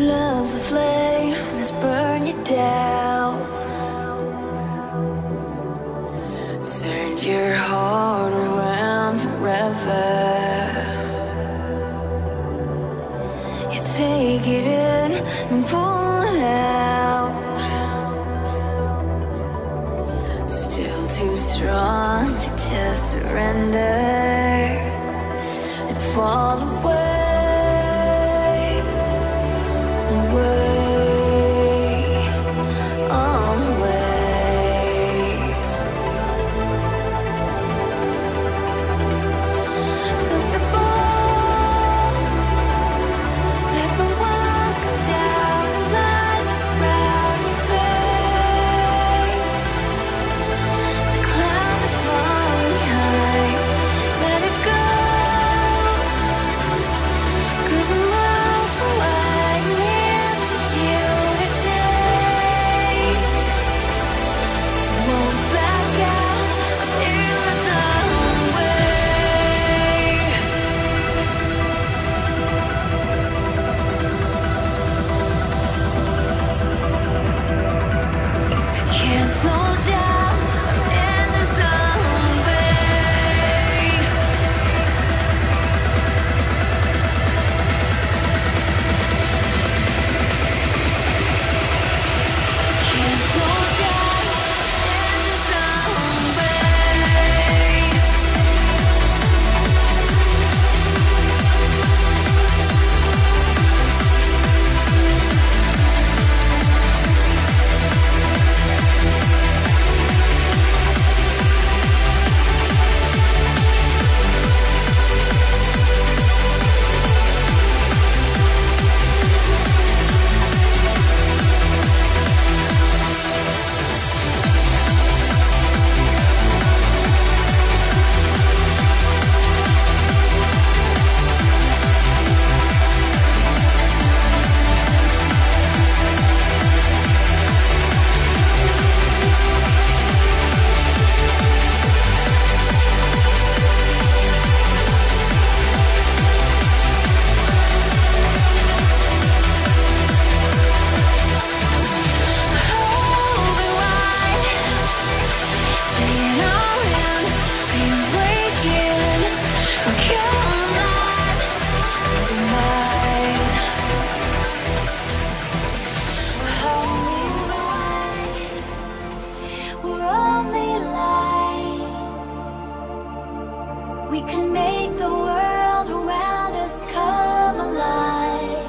Love's a flame that's burn you down, turn your heart around forever. You take it in and pull it out, still too strong to just surrender and fall away. We can make the world around us come alive.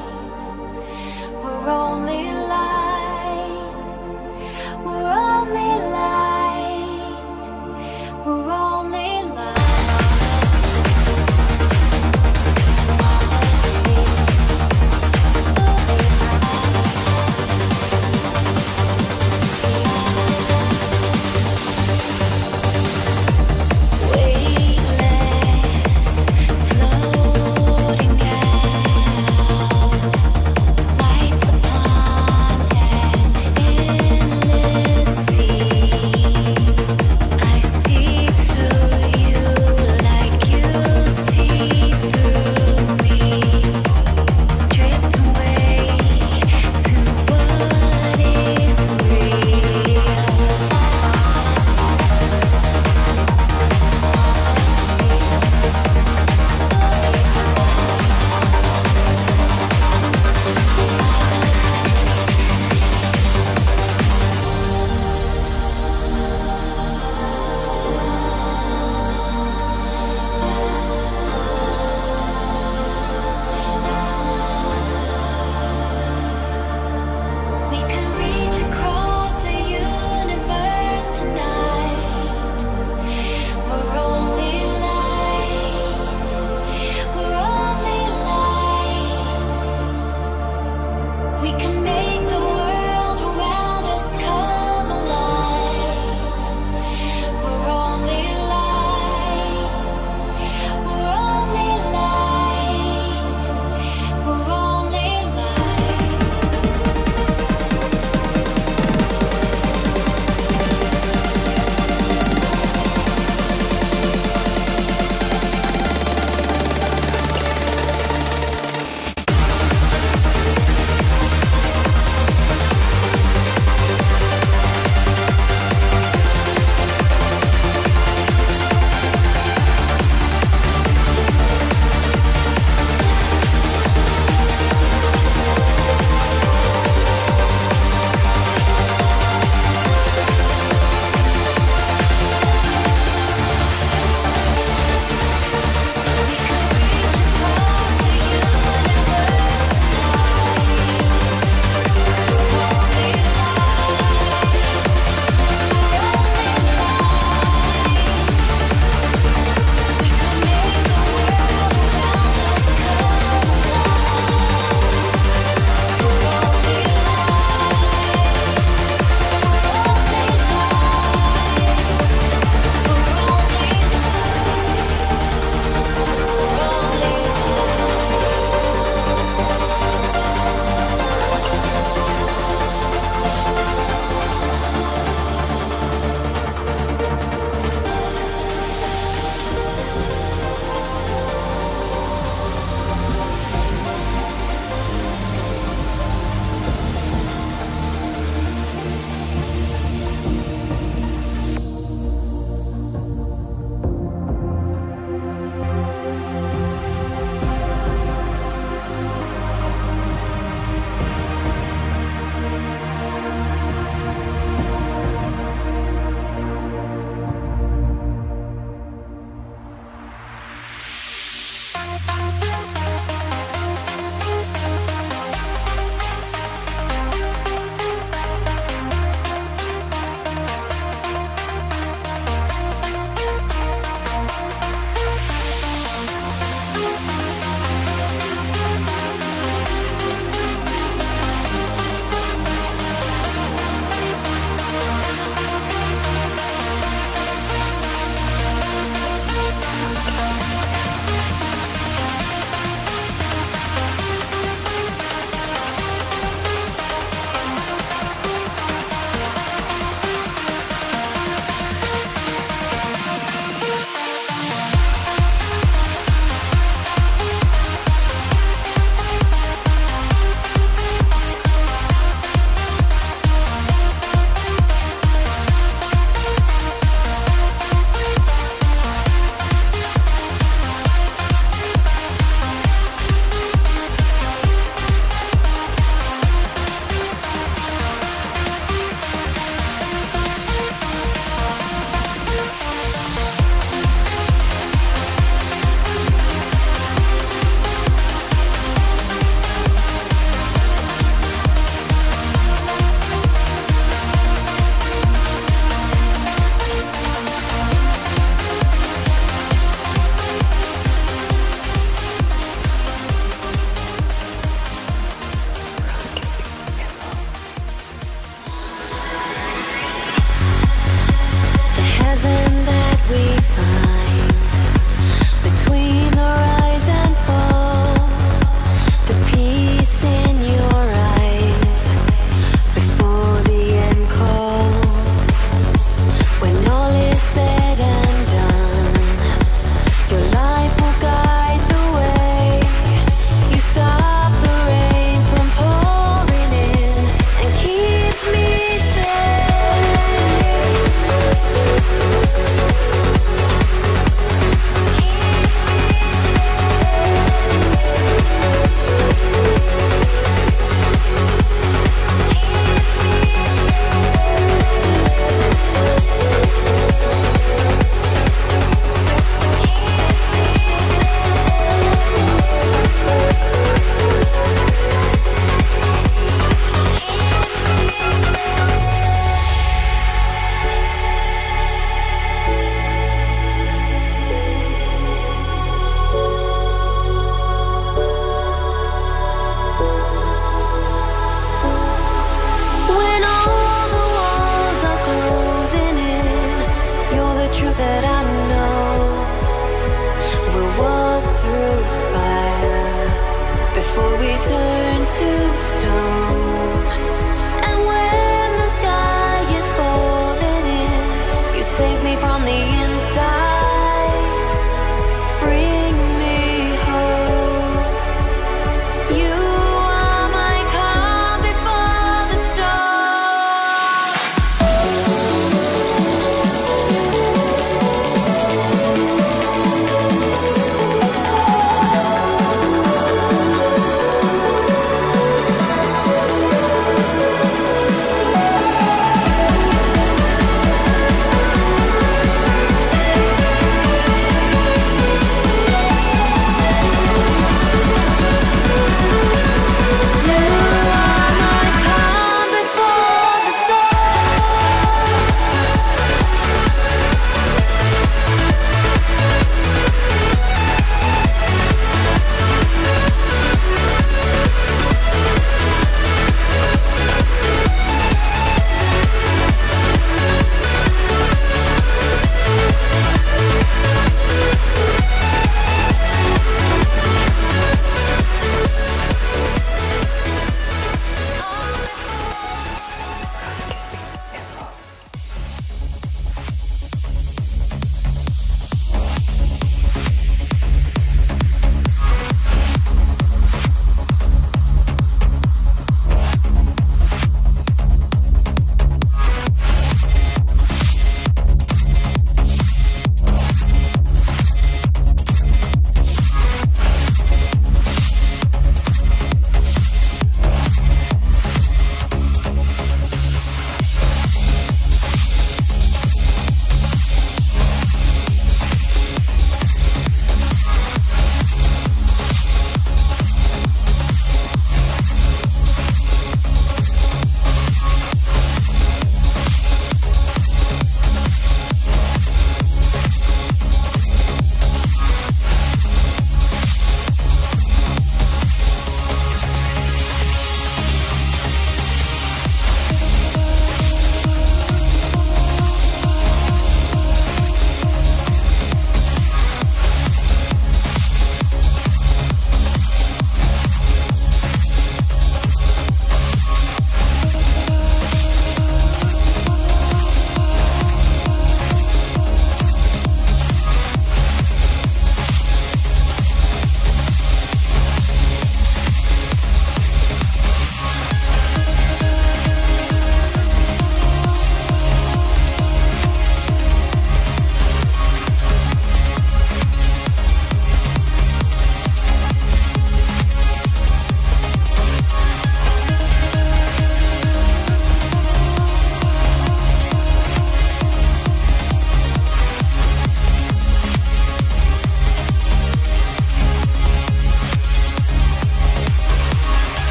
We're only light. We're only light. We're only light. Way late.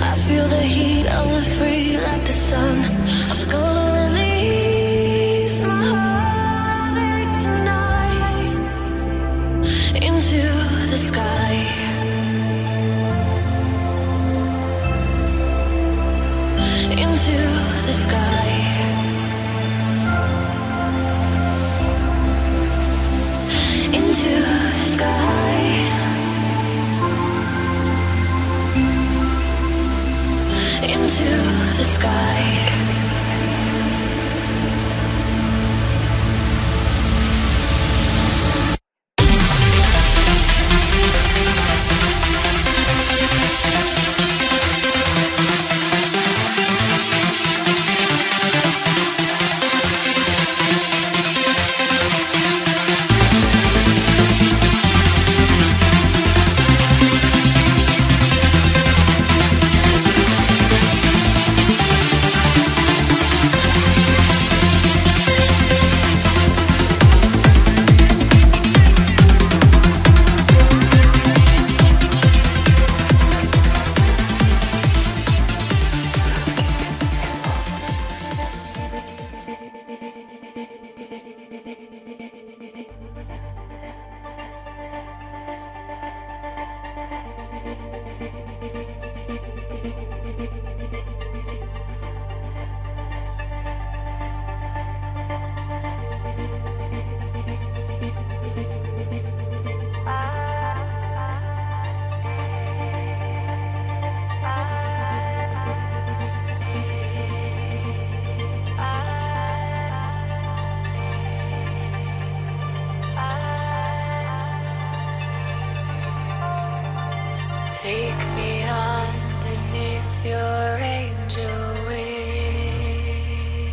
I feel the heat on the free like the sun. I'm gonna release my heartache tonight into the sky. Into the sky. Into the sky. Into the sky. Take me underneath your angel wing.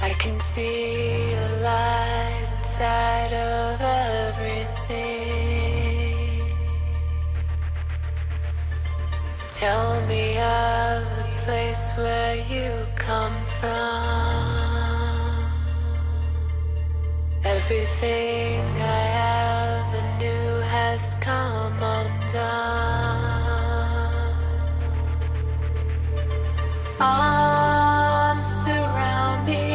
I can see your light inside of everything. Tell me of the place where you come from. Everything I ever knew has come undone. Arms surround me,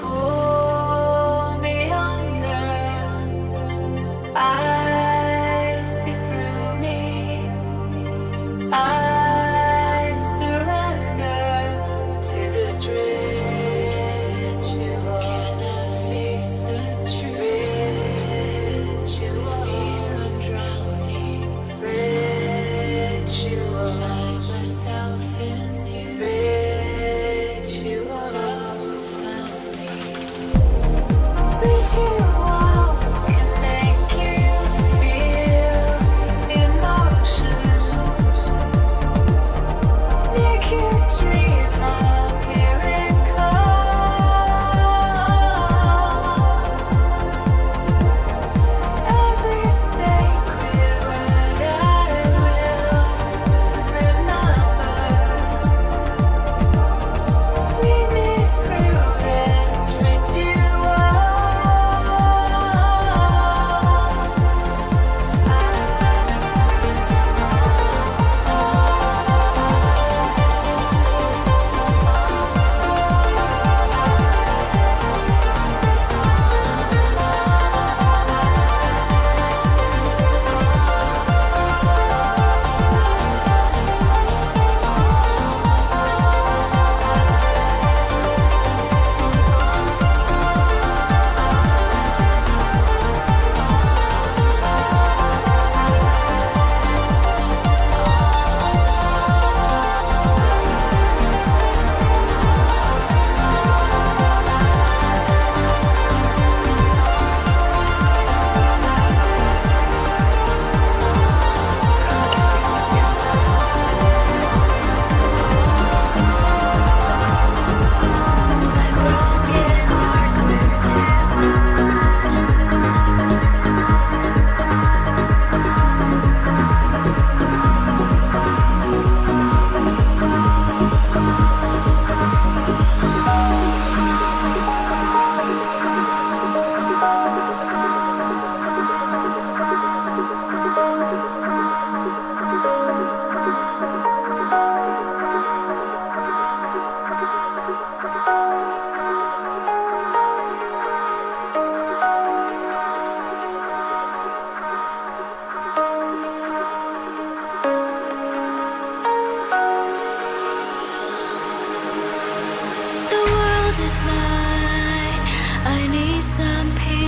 pull me under. I see through me. I surrender to this ritual. Can I face the truth? Myself in you.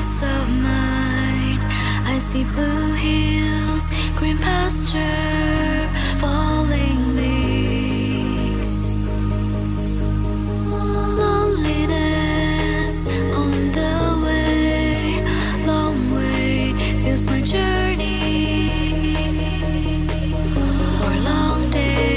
peace of mind. I see blue hills, green pasture, falling leaves, loneliness on the way, long way, feels my journey for long days.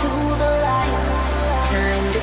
to the light. Time to